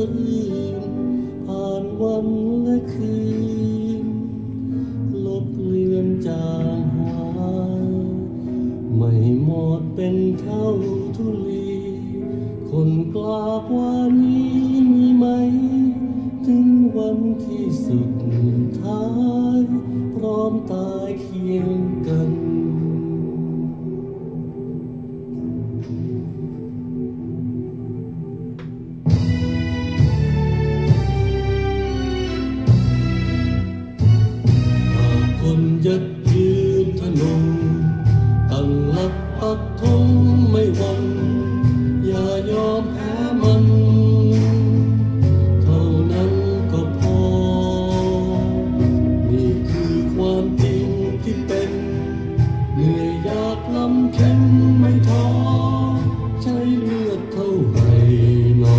สลืมผ่านวันและคืนลบเลือนจางหายไม่หมดเป็นเท่าทุลีคนกล้ากว่านี้มีไหมถึงวันที่สุดท้ายพร้อมตายเคียงกันยัดยืนทะนงตั้งหลักปักธงไม่หวั่นอย่ายอมแพ้มันเท่านั้นก็พอนี่คือความจริงที่เป็นเหนื่อยยากลำเค็ญไม่ท้อใช้เลือดเท่าไหร่หนอ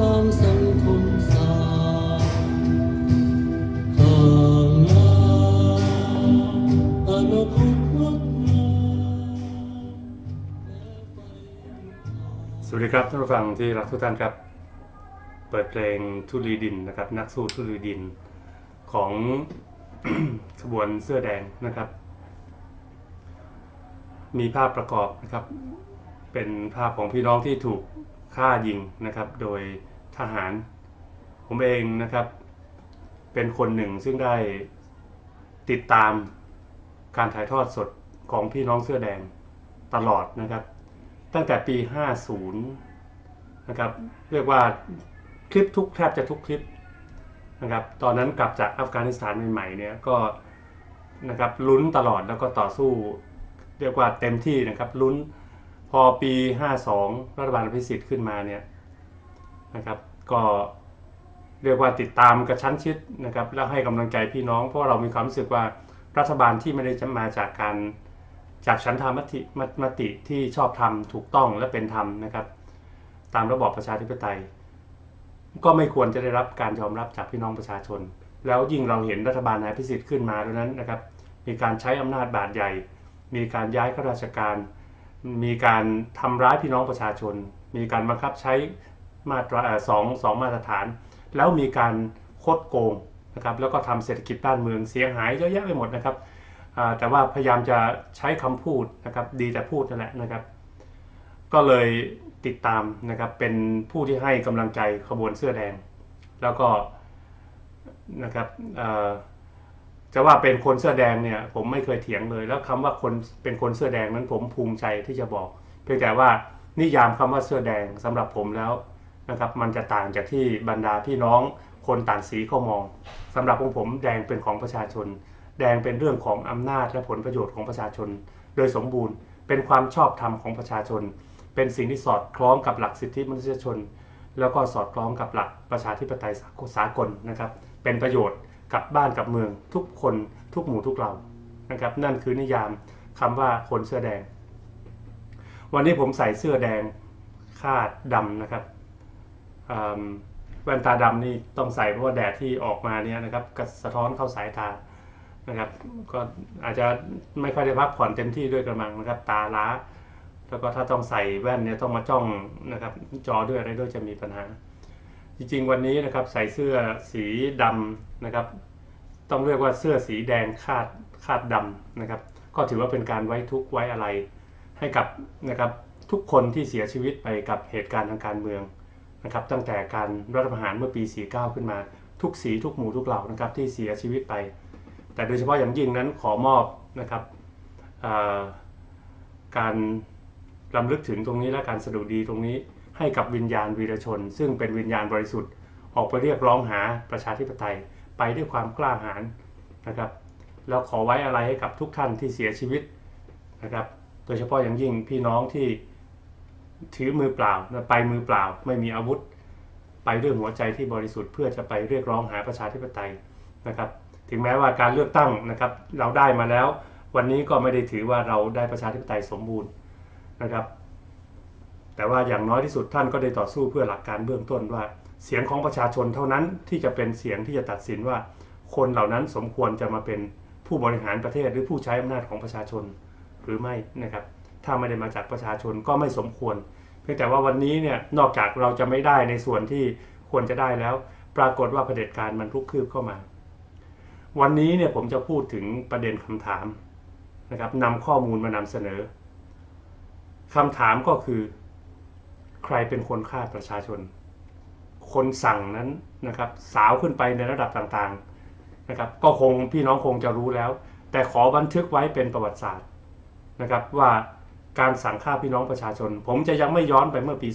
ล้างสังคมสาสวัสดีครับท่านผู้ฟังที่รักทุกท่านครับเปิดเพลงทุลีดินนะครับนักสู้ทุลีดินของ ขบวนเสื้อแดงนะครับมีภาพประกอบนะครับเป็นภาพของพี่น้องที่ถูกฆ่ายิงนะครับโดยทหารผมเองนะครับเป็นคนหนึ่งซึ่งได้ติดตามการถ่ายทอดสดของพี่น้องเสื้อแดงตลอดนะครับตั้งแต่ปี50นะครับเรียกว่าคลิปทุกแทบจะทุกคลิปนะครับตอนนั้นกลับจากอัฟกานิสถานใหม่ๆเนี่ยก็นะครับลุ้นตลอดแล้วก็ต่อสู้เรียกว่าเต็มที่นะครับลุ้นพอปี52รัฐบาลอภิสิทธิ์ขึ้นมาเนี่ยนะครับก็เรียกว่าติดตามกระชั้นชิดนะครับแล้วให้กำลังใจพี่น้องเพราะเรามีความรู้สึกว่ารัฐบาลที่ไม่ได้มาจากการจากฉันทามติที่ชอบธรรมถูกต้องและเป็นธรรมนะครับตามระบอบประชาธิปไตยก็ไม่ควรจะได้รับการยอมรับจากพี่น้องประชาชนแล้วยิ่งเราเห็นรัฐบาลนายพิสิทธิ์ขึ้นมาดังนั้นนะครับมีการใช้อำนาจบาดใหญ่มีการย้ายข้าราชการมีการทำร้ายพี่น้องประชาชนมีการบังคับใช้มาตรา2มาตรฐานแล้วมีการคดโกงนะครับแล้วก็ทำเศรษฐกิจบ้านเมืองเสียหายเยอะแยะไปหมดนะครับแต่ว่าพยายามจะใช้คำพูดนะครับดีแต่พูดนั่นแหละนะครับก็เลยติดตามนะครับเป็นผู้ที่ให้กำลังใจขบวนเสื้อแดงแล้วก็นะครับจะว่าเป็นคนเสื้อแดงเนี่ยผมไม่เคยเถียงเลยแล้วคำว่าคนเป็นคนเสื้อแดงนั้นผมภูมิใจที่จะบอกเพียงแต่ว่านิยามคำว่าเสื้อแดงสำหรับผมแล้วนะครับมันจะต่างจากที่บรรดาพี่น้องคนต่างสีเขามองสำหรับของผมแดงเป็นของประชาชนแดงเป็นเรื่องของอำนาจและผลประโยชน์ของประชาชนโดยสมบูรณ์เป็นความชอบธรรมของประชาชนเป็นสิ่งที่สอดคล้องกับหลักสิทธิมนุษยชนแล้วก็สอดคล้องกับหลักประชาธิปไตยสากลนะครับเป็นประโยชน์กับบ้านกับเมืองทุกคนทุกหมู่ทุกเหล่านะครับนั่นคือนิยามคำว่าคนเสื้อแดงวันนี้ผมใส่เสื้อแดงคาดดำนะครับแว่นตาดำนี่ต้องใส่เพราะว่าแดดที่ออกมาเนี่ยนะครับกระสะท้อนเข้าสายตานะครับก็อาจจะไม่ค่อยได้พักผ่อนเต็มที่ด้วยกระมังนะครับตาล้าแล้วก็ถ้าต้องใส่แว่นเนี่ยต้องมาจ้องนะครับจอด้วยอะไรด้วยจะมีปัญหาจริงๆวันนี้นะครับใส่เสื้อสีดำนะครับต้องเรียกว่าเสื้อสีแดงคาดดำนะครับก็ถือว่าเป็นการไว้ทุกข์ไว้อะไรให้กับนะครับทุกคนที่เสียชีวิตไปกับเหตุการณ์ทางการเมืองนะครับตั้งแต่การรัฐประหารเมื่อปี49ขึ้นมาทุกสีทุกหมู่ทุกเหล่านะครับที่เสียชีวิตไปแต่โดยเฉพาะอย่างยิ่งนั้นขอมอบนะครับการรำลึกถึงตรงนี้และการสดุดีตรงนี้ให้กับวิญญาณวีรชนซึ่งเป็นวิญญาณบริสุทธิ์ออกไปเรียกร้องหาประชาธิปไตยไปด้วยความกล้าหาญนะครับแล้วขอไว้อะไรให้กับทุกท่านที่เสียชีวิตนะครับโดยเฉพาะอย่างยิ่งพี่น้องที่ถือมือเปล่าไปมือเปล่าไม่มีอาวุธไปด้วยหัวใจที่บริสุทธิ์เพื่อจะไปเรียกร้องหาประชาธิปไตยนะครับถึงแม้ว่าการเลือกตั้งนะครับเราได้มาแล้ววันนี้ก็ไม่ได้ถือว่าเราได้ประชาธิปไตยสมบูรณ์นะครับแต่ว่าอย่างน้อยที่สุดท่านก็ได้ต่อสู้เพื่อหลักการเบื้องต้นว่าเสียงของประชาชนเท่านั้นที่จะเป็นเสียงที่จะตัดสินว่าคนเหล่านั้นสมควรจะมาเป็นผู้บริหารประเทศหรือผู้ใช้อำนาจของประชาชนหรือไม่นะครับถ้าไม่ได้มาจากประชาชนก็ไม่สมควร เพียงแต่ว่าวันนี้เนี่ยนอกจากเราจะไม่ได้ในส่วนที่ควรจะได้แล้วปรากฏว่าเผด็จการมันลุกคืบเข้ามาวันนี้เนี่ยผมจะพูดถึงประเด็นคำถามนะครับนำข้อมูลมานำเสนอคำถามก็คือใครเป็นคนฆ่าประชาชนคนสั่งนั้นนะครับสาวขึ้นไปในระดับต่างๆนะครับก็คงพี่น้องคงจะรู้แล้วแต่ขอบันทึกไว้เป็นประวัติศาสตร์นะครับว่าการสั่งฆ่าพี่น้องประชาชนผมจะยังไม่ย้อนไปเมื่อปี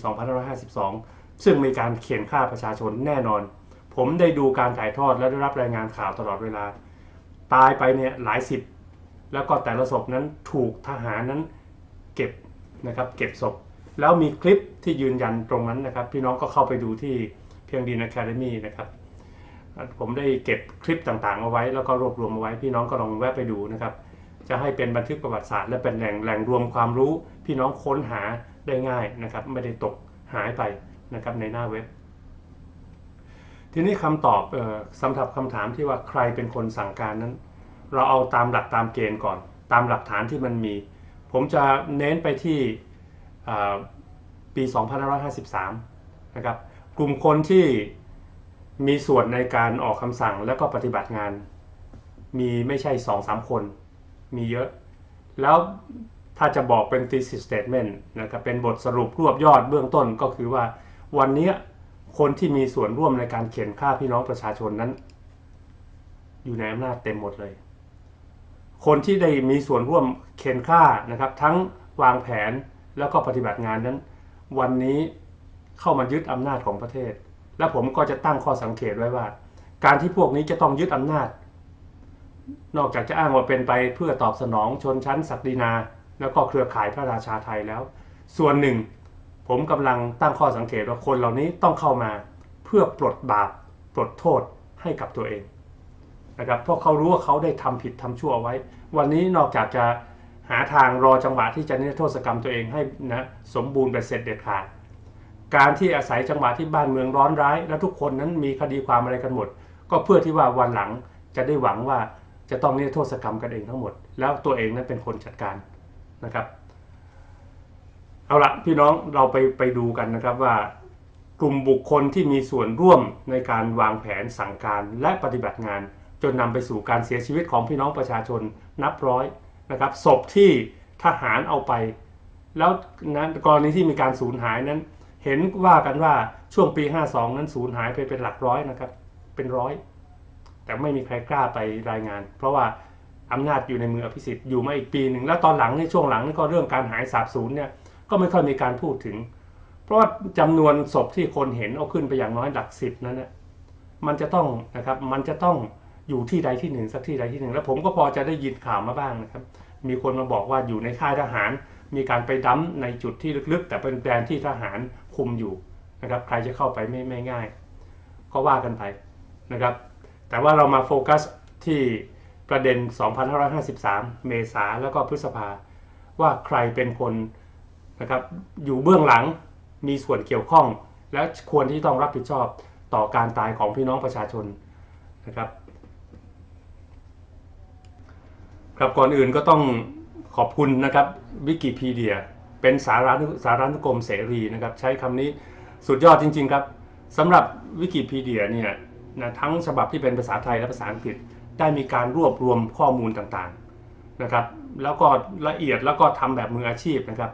2552 ซึ่งมีการเขียนฆ่าประชาชนแน่นอนผมได้ดูการถ่ายทอดและได้รับรายงานข่าวตลอดเวลาตายไปเนี่ยหลายสิบแล้วก็แต่ละศพนั้นถูกทหารนั้นเก็บนะครับเก็บศพแล้วมีคลิปที่ยืนยันตรงนั้นนะครับพี่น้องก็เข้าไปดูที่เพียงดิน Academy นะครับผมได้เก็บคลิปต่างๆเอาไว้แล้วก็รวบรวมเอาไว้พี่น้องก็ลองแวะไปดูนะครับจะให้เป็นบันทึกประวัติศาสตร์และเป็นแหล่งรวมความรู้พี่น้องค้นหาได้ง่ายนะครับไม่ได้ตกหายไปนะครับในหน้าเว็บทีนี้คำตอบสำหรับคำถามที่ว่าใครเป็นคนสั่งการนั้นเราเอาตามหลักตามเกณฑ์ก่อนตามหลักฐานที่มันมีผมจะเน้นไปที่ปี 2553 นะครับกลุ่มคนที่มีส่วนในการออกคำสั่งและก็ปฏิบัติงานมีไม่ใช่ 2-3 คนมีเยอะแล้วถ้าจะบอกเป็น thesis statement นะครับเป็นบทสรุปรวบยอดเบื้องต้นก็คือว่าวันนี้คนที่มีส่วนร่วมในการเขียนฆ่าพี่น้องประชาชนนั้นอยู่ในอำนาจเต็มหมดเลยคนที่ได้มีส่วนร่วมเขียนฆ่านะครับทั้งวางแผนแล้วก็ปฏิบัติงานนั้นวันนี้เข้ามายึดอำนาจของประเทศและผมก็จะตั้งข้อสังเกตไว้ว่าการที่พวกนี้จะต้องยึดอำนาจนอกจากจะอ้างว่าเป็นไปเพื่อตอบสนองชนชั้นศักดินาแล้วก็เครือข่ายพระราชาไทยแล้วส่วนหนึ่งผมกำลังตั้งข้อสังเกตว่าคนเหล่านี้ต้องเข้ามาเพื่อปลดบาปปลดโทษให้กับตัวเองนะครับเพราะเขารู้ว่าเขาได้ทำผิดทำชั่วไว้วันนี้นอกจากจะหาทางรอจังหวะที่จะนิรโทษกรรมตัวเองให้นะสมบูรณ์เป็นเสร็จเด็ดขาดการที่อาศัยจังหวะที่บ้านเมืองร้อนร้ายและทุกคนนั้นมีคดีความอะไรกันหมดก็เพื่อที่ว่าวันหลังจะได้หวังว่าจะต้องนิรโทษกรรมกันเองทั้งหมดแล้วตัวเองนั้นเป็นคนจัดการนะครับเอาละพี่น้องเราไปดูกันนะครับว่ากลุ่มบุคคลที่มีส่วนร่วมในการวางแผนสั่งการและปฏิบัติงานจนนำไปสู่การเสียชีวิตของพี่น้องประชาชนนับร้อยนะครับศพที่ทหารเอาไปแล้วนั้นกรณีที่มีการสูญหายนั้นเห็นว่ากันว่าช่วงปี 52 นั้นสูญหายไปเป็นหลักร้อยนะครับเป็นร้อยแต่ไม่มีใครกล้าไปรายงานเพราะว่าอำนาจอยู่ในมืออภิสิทธิ์อยู่มาอีกปีหนึ่งแล้วตอนหลังในช่วงหลังนี่ก็เรื่องการหายสาบสูญเนี่ยก็ไม่ค่อยมีการพูดถึงเพราะว่าจำนวนศพที่คนเห็นเอาขึ้นไปอย่างน้อยหลัก10นั้นนะมันจะต้องอยู่ที่ใดที่หนึ่งสักที่ใดที่หนึ่งแล้วผมก็พอจะได้ยินข่าวมาบ้างนะครับมีคนมาบอกว่าอยู่ในค่ายทหารมีการไปดั้มในจุดที่ลึกๆแต่เป็นแดนที่ทหารคุมอยู่นะครับใครจะเข้าไปไม่ง่ายก็ว่ากันไปนะครับแต่ว่าเรามาโฟกัสที่ประเด็น 2553 เมษายนแล้วก็พฤษภาว่าใครเป็นคนนะครับอยู่เบื้องหลังมีส่วนเกี่ยวข้องและควรที่ต้องรับผิดชอบต่อการตายของพี่น้องประชาชนนะครับครับก่อนอื่นก็ต้องขอบคุณนะครับวิกิพีเดียเป็นสารานุกรมเสรีนะครับใช้คำนี้สุดยอดจริงๆครับสำหรับวิกิพีเดียเนี่ยนะทั้งฉบับที่เป็นภาษาไทยและภาษาอังกฤษได้มีการรวบรวมข้อมูลต่างๆนะครับแล้วก็ละเอียดแล้วก็ทำแบบมืออาชีพนะครับ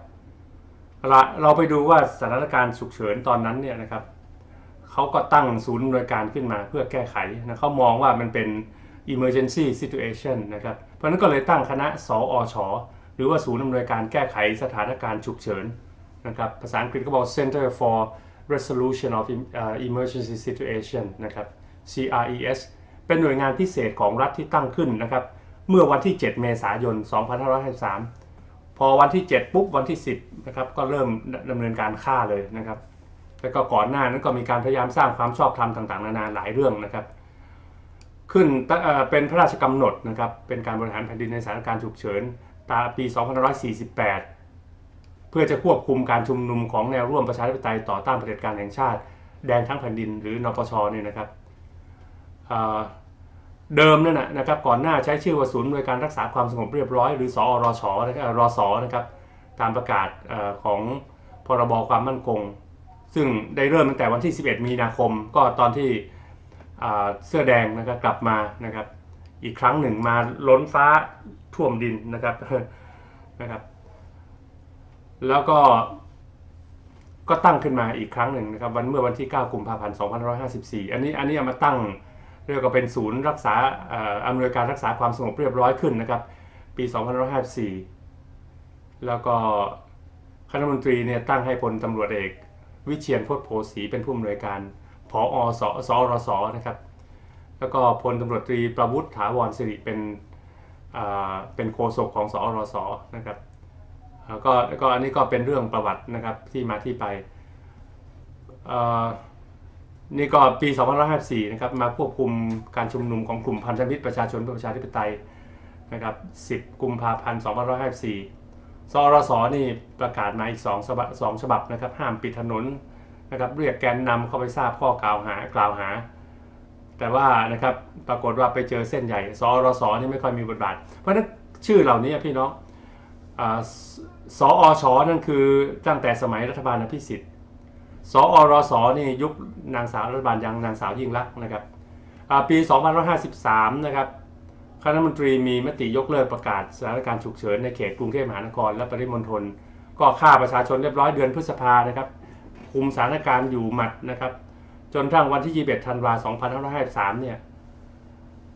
เราไปดูว่าสถานการณ์ฉุกเฉินตอนนั้นเนี่ยนะครับเขาก็ตั้งศูนย์อำนวยการขึ้นมาเพื่อแก้ไขนะเขามองว่ามันเป็น emergency situation นะครับเพราะนั้นก็เลยตั้งคณะสอช.หรือว่าศูนย์อำนวยการแก้ไขสถานการณ์ฉุกเฉินนะครับภาษาอังกฤษก็บอก Center for Resolution of Emergency Situation นะครับ CRES เป็นหน่วยงานพิเศษของรัฐที่ตั้งขึ้นนะครับเมื่อวันที่ 7 เมษายน 2553 พอวันที่ 7 ปุ๊บวันที่ 10 นะครับก็เริ่มดำเนินการฆ่าเลยนะครับแล้วก็ก่อนหน้านั้นก็มีการพยายามสร้างความชอบธรรมต่างๆนานาหลายเรื่องนะครับขึ้นเป็นพระราชกำหนดนะครับเป็นการบริหารแผ่นดินในสถานการณ์ฉุกเฉินตามปี 2548 เพื่อจะควบคุมการชุมนุมของแนวร่วมประชาธิปไตยต่อต้านเผด็จการแห่งชาติแดนทั้งแผ่นดินหรือนปช.เนี่ยนะครับเดิมนั่นนะครับก่อนหน้าใช้ชื่อว่าศูนย์โดยการรักษาความสงบเรียบร้อยหรือสอรช.นะครับตามประกาศของ พรบความมั่นคงซึ่งได้เริ่มตั้งแต่วันที่11มีนาคมก็ตอนที่เสื้อแดงนะครับกลับมานะครับอีกครั้งหนึ่งมาล้นฟ้าท่วมดินนะครับแล้วก็ตั้งขึ้นมาอีกครั้งหนึ่งนะครับเมื่อวันที่9กุมภาพันธ์2554อันนี้เอามาตั้งเรียกว่าเป็นศูนย์รักษาอำนวยการรักษาความสงบเรียบร้อยขึ้นนะครับปี2554แล้วก็คณะรัฐมนตรีเนี่ยตั้งให้พลตำรวจเอกวิเชียรโพธิ์โพสีเป็นผู้อำนวยการผอ.สรส.นะครับแล้วก็พลตำรวจตรีประวุฒิถาวรสิริเป็นโฆษกของสรส.นะครับก็อันนี้ก็เป็นเรื่องประวัตินะครับที่มาที่ไปนี่ก็ปี2554นะครับมาควบคุมการชุมนุมของกลุ่มพันธมิตรประชาชนเพื่อประชาธิปไตยนะครับ10กุมภาพันธ์2554สรส.นี่ประกาศมาอีก2ฉบับนะครับห้ามปิดถนนนะครับเรียกแกนนำเข้าไปทราบข้อกล่าวหากล่าวหาแต่ว่านะครับปรากฏว่าไปเจอเส้นใหญ่สรส.นี่ไม่ค่อยมีบทบาทเพราะนั้นชื่อเหล่านี้พี่น้องสอช.นั่นคือตั้งแต่สมัยรัฐบาลอภิสิทธิ์สอรส.นี่ยุคนางสาวรัฐบาลยังนางสาวยิ่งลักษณ์นะครับปี2553นะครับคณะรัฐมนตรีมีมติยกเลิกประกาศสถานการณ์ฉุกเฉินในเขตกรุงเทพมหานครและปริมณฑลก็ฆ่าประชาชนเรียบร้อยเดือนพฤษภานะครับคุมสถานการณ์อยู่หมัดนะครับจนทั้งวันที่21ธันวาคม2553เนี่ย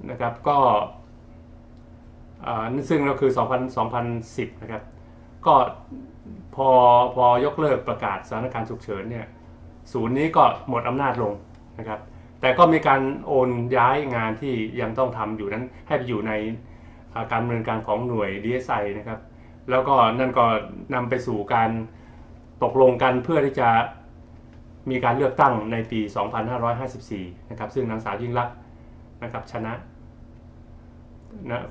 นะครับก็ซึ่งก็คือ2010นะครับก็พอยกเลิกประกาศสถานการณ์ฉุกเฉินเนี่ยศูนย์นี้ก็หมดอำนาจลงนะครับแต่ก็มีการโอนย้ายงานที่ยังต้องทำอยู่นั้นให้ไปอยู่ในการดำเนินการของหน่วย DSI นะครับแล้วก็นั่นก็นำไปสู่การตกลงกันเพื่อที่จะมีการเลือกตั้งในปี2554นะครับซึ่งนางสาวยิ่งลักษณ์นะครับชนะ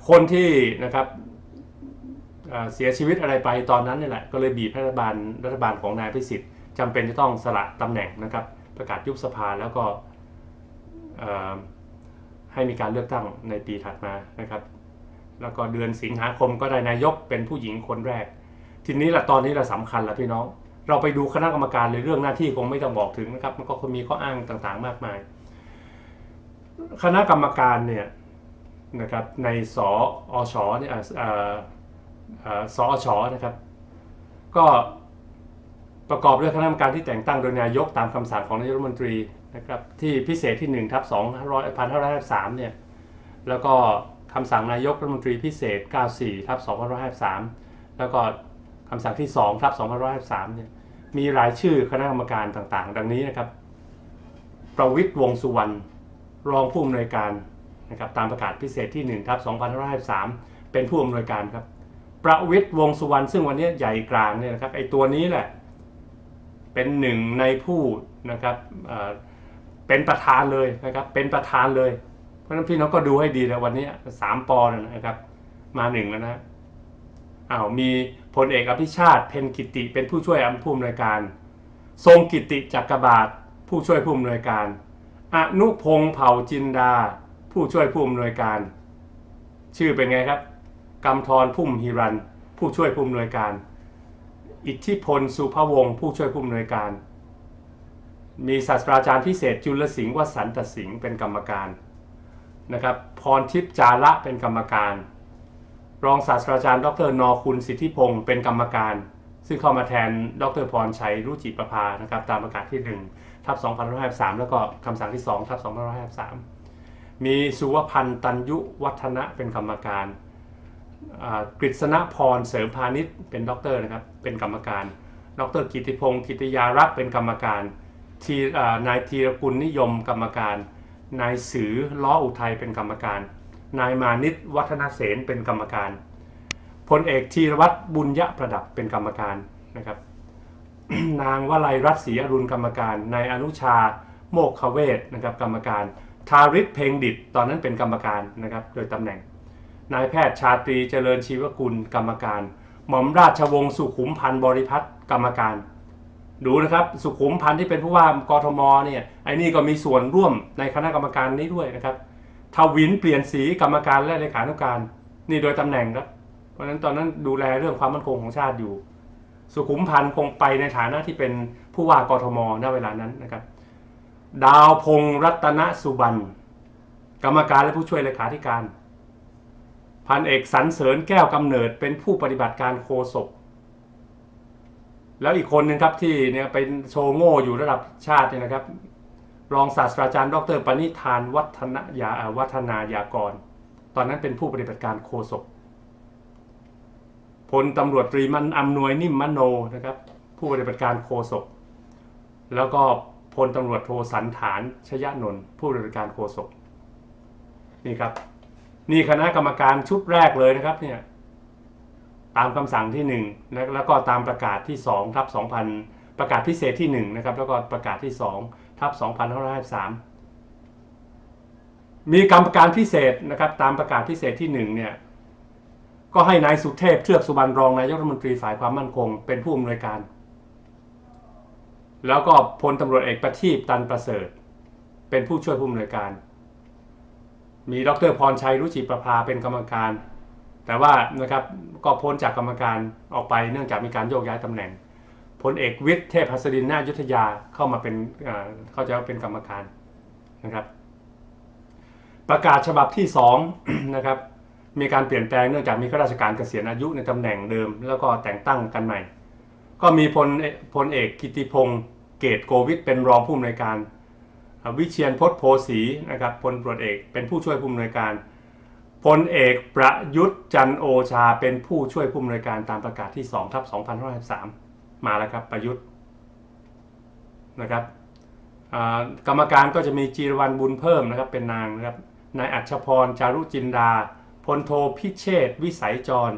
คนที่นะครับเสียชีวิตอะไรไปตอนนั้นนี่แหละก็เลยบีบให้รัฐบาลของนายพิสิทธิ์จำเป็นจะต้องสละตำแหน่งนะครับประกาศยุบสภาแล้วก็ให้มีการเลือกตั้งในปีถัดมานะครับแล้วก็เดือนสิงหาคมก็ได้นายกเป็นผู้หญิงคนแรกทีนี้ละตอนนี้ละสำคัญละพี่น้องเราไปดูคณะกรรมการในเรื่องหน้าที่คงไม่ต้องบอกถึงนะครับมันก็มีข้ออ้างต่างๆมากมายคณะกรรมการเนี่ยนะครับในสอช.เนี่ยสอช.นะครับก็ประกอบด้วยคณะกรรมการที่แต่งตั้งโดยนายกตามคำสั่งของนายกรัฐมนตรีนะครับที่พิเศษที่1/2553เนี่ยแล้วก็คำสั่งนายกรัฐมนตรีพิเศษ94/2553แล้วก็คำสั่งที่2/2553เนี่ยมีรายชื่อคณะกรรมการต่างๆดังนี้นะครับประวิตรวงษ์สุวรรณรองผู้อำนวยการนะครับตามประกาศพิเศษที่1/2553เป็นผู้อำนวยการครับประวิตรวงษ์สุวรรณซึ่งวันนี้ใหญ่กลางเนี่ยนะครับไอ้ตัวนี้แหละเป็นหนึ่งในผู้นะครับเป็นประธานเลยนะครับเป็นประธานเลยเพราะฉะนั้นพี่น้องก็ดูให้ดีนะวันนี้3ป.นะครับมา1แล้วนะมีพลเอกอภิชาติเพ็ญกิติเป็นผู้ช่วยผู้อำนวยการทรงกิติจักรบาทผู้ช่วยผู้อำนวยการอนุพงษ์เผ่าจินดาผู้ช่วยผู้อำนวยการชื่อเป็นไงครับกำธรพุ่มฮิรันผู้ช่วยผู้อำนวยการอิทธิพลสุภวงศ์ผู้ช่วยผู้อำนวยการมีศาสตราจารย์พิเศษจุลสิงห์วสันตสิงห์เป็นกรรมการนะครับพรทิพย์จาระเป็นกรรมการรองศาสตราจารย์ดร.น.คุณสิทธิพงศ์เป็นกรรมการซึ่งเข้ามาแทนดร.พรชัยรุจิประภานะครับตามประกาศที่1/2553แล้วก็คำสั่งที่2/2553มีสุวพันธ์ตัญยุวัฒนะเป็นกรรมการกฤษณพรเสริมพาณิชย์เป็นด็อกเตอร์นะครับเป็นกรรมการดร.กิติพงศ์กิติยารักษ์เป็นกรรมการนายธีรกุลนิยมกรรมการนายสือล้ออุทัยเป็นกรรมการนายมานิตวัฒนเสนเป็นกรรมการพลเอกธีรวัตรบุญยประดับเป็นกรรมการนะครับ นางวลัยรัตน์ศรีอรุณกรรมการนายอนุชาโมกขเวศนะครับกรรมการธาริศเพ็งดิษฐ์ตอนนั้นเป็นกรรมการนะครับโดยตำแหน่งนายแพทย์ชาตรีเจริญชีวกุลกรรมการหม่อมราชวงศ์สุขุมพันธ์บริพัตรกรรมการดูนะครับสุขุมพันธ์ที่เป็นผู้ว่ากทมเนี่ยไอ้นี่ก็มีส่วนร่วมในคณะกรรมการนี้ด้วยนะครับทวินเปลี่ยนสีกรรมการและเลขานุการนี่โดยตำแหน่งครับเพราะฉะนั้นตอนนั้นดูแลเรื่องความมั่นคงของชาติอยู่ สุขุมพันธ์คงไปในฐานะที่เป็นผู้ว่ากทมณเวลานั้นนะครับดาวพงศ์รัตนสุบรรณกรรมการและผู้ช่วยเลขาธิการพันเอกสรรเสริญแก้วกำเนิดเป็นผู้ปฏิบัติการโฆษกแล้วอีกคนนึงครับที่เนี่ยเป็นโชว์โง่อยู่ระดับชาติเนี่ยนะครับรองศาสตราจารย์ดรปณิธานวัฒนายากรตอนนั้นเป็นผู้ปฏิบัติการโฆษกพลตำรวจตรีมันอำนวยนิ่มมโนนะครับผู้ปฏิบัติการโฆษกแล้วก็พลตำรวจโทสันฐานชยนนท์ผู้ปฏิบัติการโฆษกนี่ครับนี่คณะกรรมการชุดแรกเลยนะครับเนี่ยตามคำสั่งที่1แล้วก็ตามประกาศที่2/2000ประกาศพิเศษที่1นะครับแล้วก็ประกาศที่2/2553มีกรรมการพิเศษนะครับตามประกาศพิเศษที่1เนี่ยก็ให้นายสุเทพเทือกสุบรรณรองนายกรัฐมนตรีฝ่ายความมั่นคงเป็นผู้อำนวยการแล้วก็พลตำรวจเอกประทีปตันประเสริฐเป็นผู้ช่วยผู้อำนวยการมีดร.พรชัยรุจิประภาเป็นกรรมการแต่ว่านะครับก็พ้นจากกรรมการออกไปเนื่องจากมีการโยกย้ายตำแหน่งพลเอกวิทย์เทพหัสดินนายุทธยาเข้ามาเป็นเข้าใจว่าเป็นกรรมการนะครับประกาศฉบับที่2 นะครับมีการเปลี่ยนแปลงเนื่องจากมีข้าราชการเกษียณอายุในตำแหน่งเดิมแล้วก็แต่งตั้งกันใหม่ก็มีพลเอกกิติพงศ์เกตโกวิทเป็นรองผู้อำนวยการวิเชียรพจน์โพสีนะครับพลตำรวจเอกเป็นผู้ช่วยผู้อำนวยการพลเอกประยุทธ์จันทร์โอชาเป็นผู้ช่วยผู้อำนวยการตามประกาศที่2/2553มาแล้วครับประยุทธ์นะครับกรรมการก็จะมีจีรวรรณบุญเพิ่มนะครับเป็นนางนะครับนายอัชพรจารุจินดาพลโทพิเชษวิสัยจร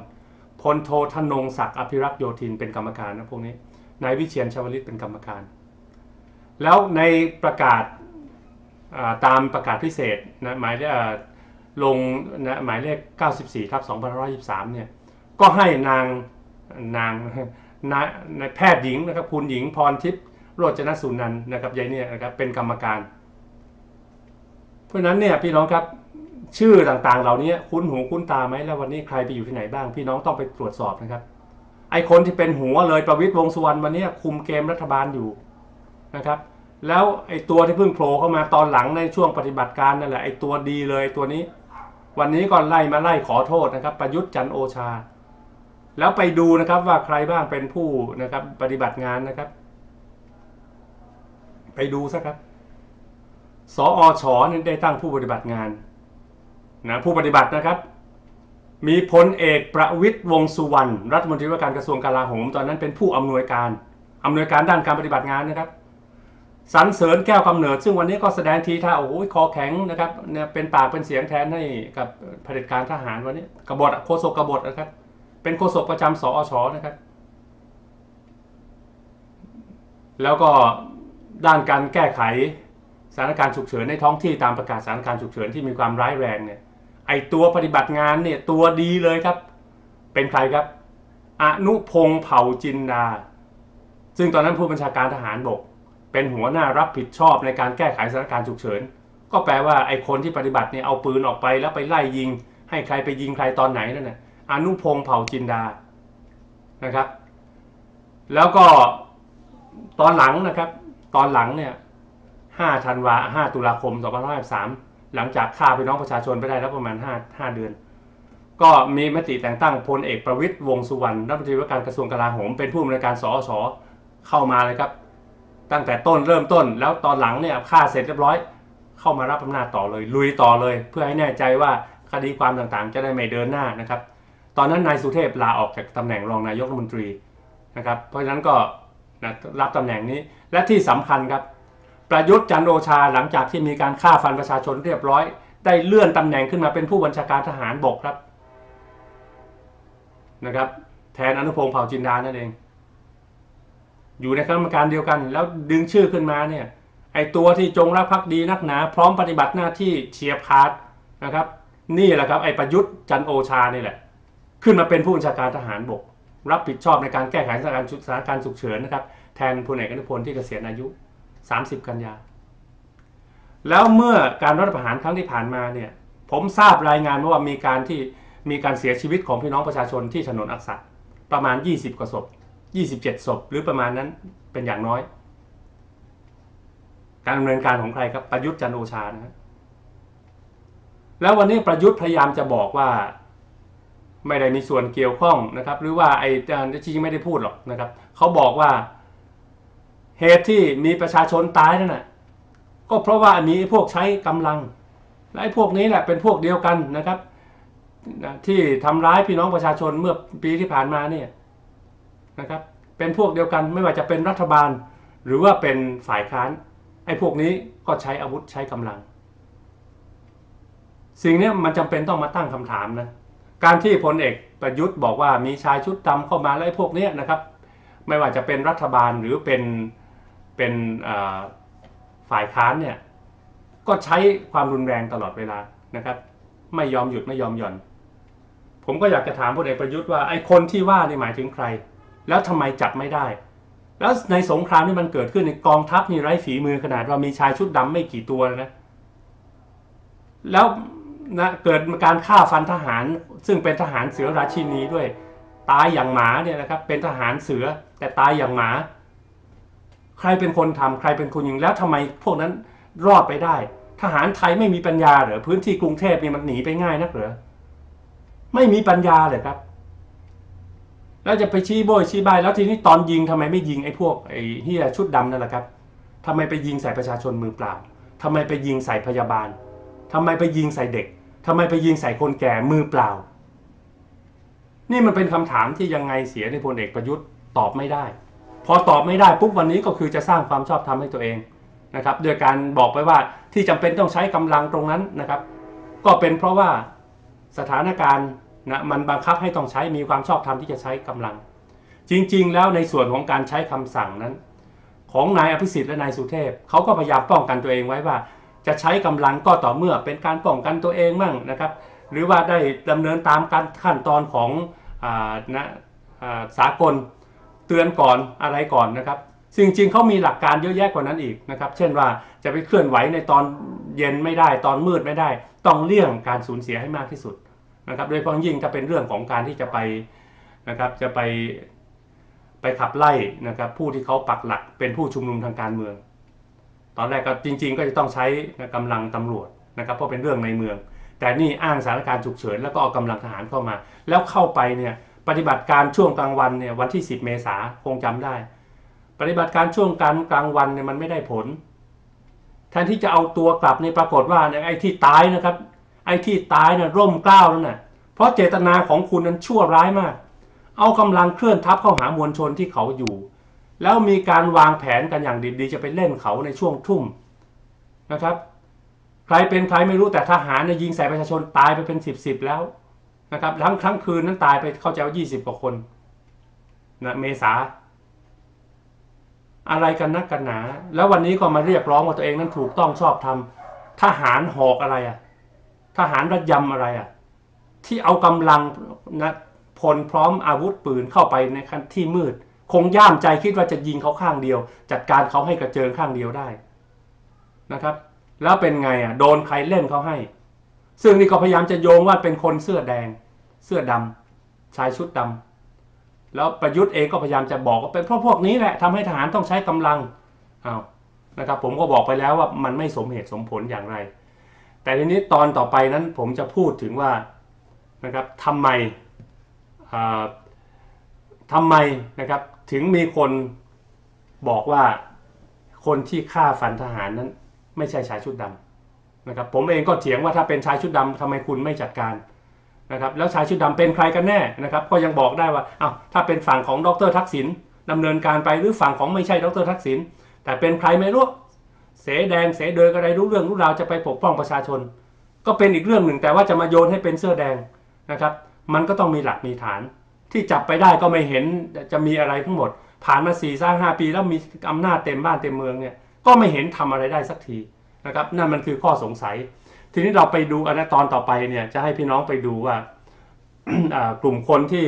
พลโทธนงศักดิ์อภิรักษ์โยธินเป็นกรรมการนะพวกนี้นายวิเชียรชวลิตเป็นกรรมการแล้วในประกาศตามประกาศพิเศษนะหมายเลขลงนะหมายเลข 94/2523 เนี่ยก็ให้นางแพทย์หญิงนะครับคุณหญิงพรทิพย์โรจนสุนันท์นะครับยายเนี่ยนะครับเป็นกรรมการเพราะฉะนั้นเนี่ยพี่น้องครับชื่อต่างๆเหล่านี้คุ้นหูคุ้นตาไหมแล้ววันนี้ใครไปอยู่ที่ไหนบ้างพี่น้องต้องไปตรวจสอบนะครับไอ้คนที่เป็นหัวเลยประวิตรวงษ์สุวรรณวันนี้คุมเกมรัฐบาลอยู่นะครับแล้วไอ้ตัวที่เพิ่งโผล่เข้ามาตอนหลังในช่วงปฏิบัติการนั่นแหละไอ้ตัวดีเลยตัวนี้วันนี้ก็ไล่ขอโทษนะครับประยุทธ์จันทร์โอชาแล้วไปดูนะครับว่าใครบ้างเป็นผู้นะครับปฏิบัติงานนะครับไปดูซะครับสอช.นี่ได้ตั้งผู้ปฏิบัติงานนะผู้ปฏิบัตินะครับมีพลเอกประวิตรวงษ์สุวรรณรัฐมนตรีว่าการกระทรวงกลาโหมตอนนั้นเป็นผู้อำนวยการด้านการปฏิบัติงานนะครับสรรเสริญแก้วกำเนิดซึ่งวันนี้ก็แสดงทีท่าโอ้ยคอแข็งนะครับเนี่ยเป็นปากเป็นเสียงแทนให้กับเผด็จการทหารวันนี้กบฏโฆษกกบฏนะครับเป็นโฆษกประจำสอช.นะครับแล้วก็ด้านการแก้ไขสถานการณ์ฉุกเฉินในท้องที่ตามประกาศสถานการณ์ฉุกเฉินที่มีความร้ายแรงเนี่ยไอตัวปฏิบัติงานเนี่ยตัวดีเลยครับเป็นใครครับอนุพงษ์เผ่าจินดาซึ่งตอนนั้นผู้บัญชาการทหารบกเป็นหัวหน้ารับผิดชอบในการแก้ไขสถานการณ์ฉุกเฉินก็แปลว่าไอคนที่ปฏิบัติเนี่ยเอาปืนออกไปแล้วไปไล่ยิงให้ใครไปยิงใครตอนไหนนั่นน่ะอนุพงษ์เผ่าจินดานะครับแล้วก็ตอนหลังนะครับตอนหลังเนี่ย5 ตุลาคม 2553หลังจากฆ่าพี่น้องประชาชนไปได้แล้วประมาณ5เดือนก็มีมติแต่งตั้งพลเอกประวิตรวงษ์สุวรรณรัฐมนตรีว่าการกระทรวงกลาโหมเป็นผู้อำนวยการสอช.เข้ามาเลยครับตั้งแต่ต้นเริ่มต้นแล้วตอนหลังเนี่ยฆ่าเสร็จเรียบร้อยเข้ามารับอำนาจต่อเลยลุยต่อเลยเพื่อให้แน่ใจว่าคดีความต่างๆจะได้ไม่เดินหน้านะครับตอนนั้นนายสุเทพลาออกจากตำแหน่งรองนายกรัฐมนตรีนะครับเพราะฉะนั้นก็รับตำแหน่งนี้และที่สำคัญครับประยุทธ์จันทร์โอชาหลังจากที่มีการฆ่าฟันประชาชนเรียบร้อยได้เลื่อนตำแหน่งขึ้นมาเป็นผู้บัญชาการทหารบกครับนะครับแทนอนุพงษ์เผ่าจินดานั่นเองอยู่ในคณะกรรมการเดียวกันแล้วดึงชื่อขึ้นมาเนี่ยไอตัวที่จงรักภักดีนักหนาพร้อมปฏิบัติหน้าที่เฉียบขาดนะครับนี่แหละครับไอประยุทธ์จันทร์โอชานี่แหละขึ้นมาเป็นผู้บัญชาการทหารบกรับผิดชอบในการแก้ไขสถานการณ์ฉุกเฉินนะครับแทนพลเอกอนุพงษ์ที่เกษียณอายุ30 กันยาแล้วเมื่อการรัฐประหารครั้งที่ผ่านมาเนี่ยผมทราบรายงานว่ามีการเสียชีวิตของพี่น้องประชาชนที่ถนนอักษะประมาณ20 กว่าศพ 27ศพหรือประมาณนั้นเป็นอย่างน้อยการดำเนินการของใครครับประยุทธ์จันทร์โอชานะแล้ววันนี้ประยุทธ์พยายามจะบอกว่าไม่ได้มีส่วนเกี่ยวข้องนะครับหรือว่าไอ้จริงไม่ได้พูดหรอกนะครับเขาบอกว่าเหตุที่มีประชาชนตายนั่นน่ะก็เพราะว่ามีพวกใช้กำลังและไอ้พวกนี้แหละเป็นพวกเดียวกันนะครับที่ทำร้ายพี่น้องประชาชนเมื่อปีที่ผ่านมาเนี่ยนะครับเป็นพวกเดียวกันไม่ว่าจะเป็นรัฐบาลหรือว่าเป็นฝ่ายค้านไอ้พวกนี้ก็ใช้อาวุธใช้กำลังสิ่งนี้มันจำเป็นต้องมาตั้งคำถามนะการที่พลเอกประยุทธ์บอกว่ามีชายชุดดำเข้ามาไล่พวกนี้นะครับไม่ว่าจะเป็นรัฐบาลหรือเป็นฝ่ายค้านเนี่ยก็ใช้ความรุนแรงตลอดเวลานะครับไม่ยอมหยุดไม่ยอมหย่อนผมก็อยากจะถามพลเอกประยุทธ์ว่าไอ้คนที่ว่านี่หมายถึงใครแล้วทำไมจับไม่ได้แล้วในสงครามที่มันเกิดขึ้นในกองทัพนี่ไร้ฝีมือขนาดว่ามีชายชุดดำไม่กี่ตัวนะแล้วเกิดการฆ่าฟันทหารซึ่งเป็นทหารเสือราชินีด้วยตายอย่างหมาเนี่ยนะครับเป็นทหารเสือแต่ตายอย่างหมาใครเป็นคนทำใครเป็นคนยิงแล้วทำไมพวกนั้นรอดไปได้ทหารไทยไม่มีปัญญาเหรอพื้นที่กรุงเทพนี่มันหนีไปง่ายนักเหรอไม่มีปัญญาเลยครับแล้วจะไปชี้โบยชี้ใบแล้วทีนี้ตอนยิงทำไมไม่ยิงไอ้พวกไอ้เหี้ยชุดดำนั่นแหละครับทำไมไปยิงใส่ประชาชนมือเปล่าทำไมไปยิงใส่พยาบาลทำไมไปยิงใส่เด็กทำไมไปยิงใส่คนแก่มือเปล่านี่มันเป็นคำถามที่ยังไงเสียในพลเอกประยุทธ์ตอบไม่ได้พอตอบไม่ได้ปุ๊บวันนี้ก็คือจะสร้างความชอบธรรมให้ตัวเองนะครับโดยการบอกไปว่าที่จำเป็นต้องใช้กำลังตรงนั้นนะครับก็เป็นเพราะว่าสถานการณ์นะมันบังคับให้ต้องใช้มีความชอบธรรมที่จะใช้กำลังจริงๆแล้วในส่วนของการใช้คำสั่งนั้นของนายอภิสิทธิ์และนายสุเทพเขาก็พยายามป้องกันตัวเองไว้ว่าจะใช้กำลังก็ต่อเมื่อเป็นการป้องกันตัวเองมั่งนะครับหรือว่าได้ดำเนินตามการขั้นตอนของสากลเตือนก่อนอะไรก่อนนะครับจริงๆเขามีหลักการเยอะแยะกว่านั้นอีกนะครับเช่นว่าจะไปเคลื่อนไหวในตอนเย็นไม่ได้ตอนมืดไม่ได้ต้องเลี่ยงการสูญเสียให้มากที่สุดนะครับโดยเฉพาะยิ่งจะเป็นเรื่องของการที่จะไปนะครับจะไปขับไล่นะครับผู้ที่เขาปักหลักเป็นผู้ชุมนุมทางการเมืองตอนแรกก็จริงๆก็จะต้องใช้กำลังตำรวจนะครับเพราะเป็นเรื่องในเมืองแต่นี่อ้างสถานการณ์ฉุกเฉินแล้วก็เอากำลังทหารเข้ามาแล้วเข้าไปเนี่ยปฏิบัติการช่วงกลางวันเนี่ยวันที่10 เมษายนคงจำได้ปฏิบัติการช่วงกลางวันเนี่ยมันไม่ได้ผลแทนที่จะเอาตัวกลับในปรากฏว่าไอ้ที่ตายนะครับไอ้ที่ตายเนี่ยร่มเกล้าแล้วน่ะเพราะเจตนาของคุณนั้นชั่วร้ายมากเอากำลังเคลื่อนทัพเข้าหามวลชนที่เขาอยู่แล้วมีการวางแผนกันอย่างดีๆจะไปเล่นเขาในช่วงทุ่มนะครับใครเป็นใครไม่รู้แต่ทหารเนี่ยยิงใส่ประชาชนตายไปเป็นสิบแล้วนะครับทั้งคืนนั้นตายไปเข้าใจว่า20 กว่าคนนะเมษาอะไรกันนักกันหนาแล้ววันนี้ก็มาเรียกร้องว่าตัวเองนั้นถูกต้องชอบธรรมทหารหอกอะไรอ่ะทหารระยำอะไรอ่ะที่เอากำลังนะพลพร้อมอาวุธปืนเข้าไปในคันที่มืดคงย่ามใจคิดว่าจะยิงเขาข้างเดียวจัดการเขาให้กระเจิงข้างเดียวได้นะครับแล้วเป็นไงอ่ะโดนใครเล่นเขาให้ซึ่งนี่ก็พยายามจะโยงว่าเป็นคนเสื้อแดงเสื้อดำชายชุดดำแล้วประยุทธ์เองก็พยายามจะบอกว่าเป็นเพราะพวกนี้แหละทำให้ทหารต้องใช้กำลังนะครับผมก็บอกไปแล้วว่ามันไม่สมเหตุสมผลอย่างไรแต่ทีนี้ตอนต่อไปนั้นผมจะพูดถึงว่านะครับทำไมนะครับถึงมีคนบอกว่าคนที่ฆ่าฟันทหารนั้นไม่ใช่ชายชุดดำนะครับผมเองก็เถียงว่าถ้าเป็นชายชุดดำทำไมคุณไม่จัดการนะครับแล้วชายชุดดำเป็นใครกันแน่นะครับก็ยังบอกได้ว่าเอาถ้าเป็นฝั่งของดร.ทักษิณดำเนินการไปหรือฝั่งของไม่ใช่ดร.ทักษิณแต่เป็นใครไม่รู้เสแดงเสเดยอะไรรู้เรื่องรู้ราวจะไปปกป้องประชาชนก็เป็นอีกเรื่องหนึ่งแต่ว่าจะมาโยนให้เป็นเสื้อแดงนะครับมันก็ต้องมีหลักมีฐานที่จับไปได้ก็ไม่เห็นจะมีอะไรทั้งหมดผ่านมา4-5 ปีแล้วมีอำนาจเต็มบ้านเต็มเมืองเนี่ยก็ไม่เห็นทำอะไรได้สักทีนะครับนั่นมันคือข้อสงสัยทีนี้เราไปดูอันตอนต่อไปเนี่ยจะให้พี่น้องไปดูว่า กลุ่มคนที่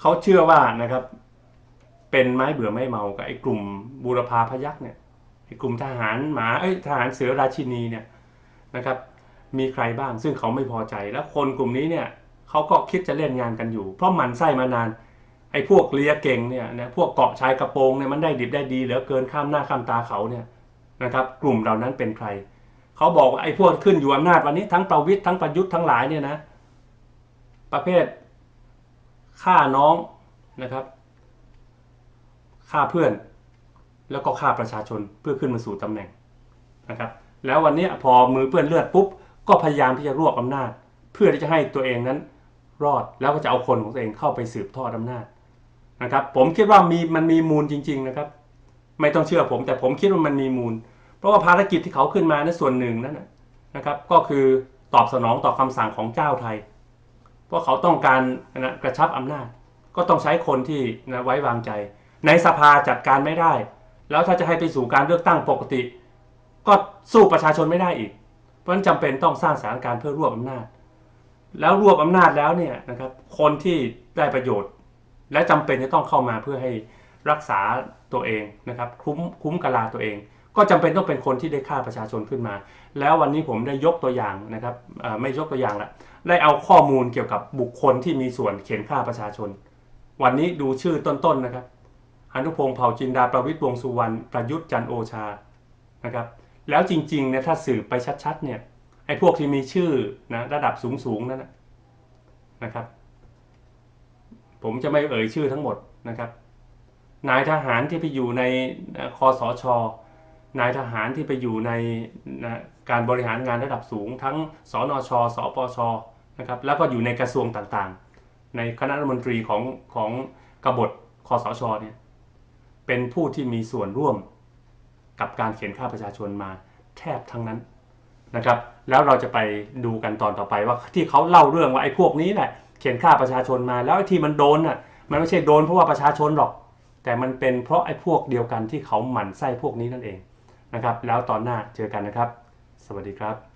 เขาเชื่อว่านะครับเป็นไม้เบื่อไม้เมากับไอ้กลุ่มบูรพาพยัคฆ์เนี่ยไอ้กลุ่มทหารหมาไอ้ทหารเสือราชินีเนี่ยนะครับมีใครบ้างซึ่งเขาไม่พอใจแล้วคนกลุ่มนี้เนี่ยเขาก็คิดจะเล่นงานกันอยู่เพราะหมั่นไส้มานานไอ พวกเลียเก่งเนี่ยนะพวกเกาะชายกระโปรงเนี่ยมันได้ดิบได้ดีเหลือเกินข้ามหน้าข้ามตาเขาเนี่ยนะครับกลุ่มเหล่านั้นเป็นใครเขาบอกว่าไอ้พวกขึ้นอยู่อำนาจวันนี้ทั้งประวิตรทั้งประยุทธ์ทั้งหลายเนี่ยนะประเภทฆ่าน้องนะครับฆ่าเพื่อนแล้วก็ฆ่าประชาชนเพื่อขึ้นมาสู่ตำแหน่งนะครับแล้ววันนี้พอมือเปื้อนเลือดปุ๊บก็พยายามที่จะรวบอำนาจเพื่อที่จะให้ตัวเองนั้นรอดแล้วก็จะเอาคนของตัวเองเข้าไปสืบทอดอำนาจนะครับผมคิดว่ามันมีมูลจริงๆนะครับไม่ต้องเชื่อผมแต่ผมคิดว่ามันมีมูลเพราะว่าภารกิจที่เขาขึ้นมาในส่วนหนึ่งนั้นนะครับก็คือตอบสนองต่อคำสั่งของเจ้าไทยเพราะเขาต้องการนะกระชับอำนาจก็ต้องใช้คนที่นะไว้วางใจในสภาจัดการไม่ได้แล้วถ้าจะให้ไปสู่การเลือกตั้งปกติก็สู้ประชาชนไม่ได้อีกเพราะฉะนั้นจำเป็นต้องสร้างสถานการณ์เพื่อรวบอำนาจแล้วรวบอำนาจแล้วเนี่ยนะครับคนที่ได้ประโยชน์และจำเป็นจะต้องเข้ามาเพื่อให้รักษาตัวเองนะครับคุ้มกลาตัวเองก็จำเป็นต้องเป็นคนที่ได้ฆ่าประชาชนขึ้นมาแล้ววันนี้ผมได้ยกตัวอย่างนะครับไม่ยกตัวอย่างละได้เอาข้อมูลเกี่ยวกับบุคคลที่มีส่วนเขียนฆ่าประชาชนวันนี้ดูชื่อต้นๆนะครับอนุพงษ์เผ่าจินดาประวิตรวงษ์สุวรรณประยุทธ์จันทร์โอชานะครับแล้วจริงๆเนี่ยถ้าสืบไปชัดๆเนี่ยไอ้พวกที่มีชื่อนะระดับสูงๆนั่นนะครับผมจะไม่เอ่ยชื่อทั้งหมดนะครับนายทหารที่ไปอยู่ในคสช.นายทหารที่ไปอยู่ในการบริหารงานระดับสูงทั้งสนช.สปช.นะครับแล้วก็อยู่ในกระทรวงต่างๆในคณะรัฐมนตรีของกบฏคสช.เนี่ยเป็นผู้ที่มีส่วนร่วมกับการเขียนฆ่าประชาชนมาแทบทั้งนั้นนะครับแล้วเราจะไปดูกันตอนต่อไปว่าที่เขาเล่าเรื่องว่าไอ้พวกนี้แหละเขียนฆ่าประชาชนมาแล้วไอ้ที่มันโดนน่ะมันไม่ใช่โดนเพราะว่าประชาชนหรอกแต่มันเป็นเพราะไอ้พวกเดียวกันที่เขาหมั่นไส้พวกนี้นั่นเองนะครับแล้วตอนหน้าเจอกันนะครับสวัสดีครับ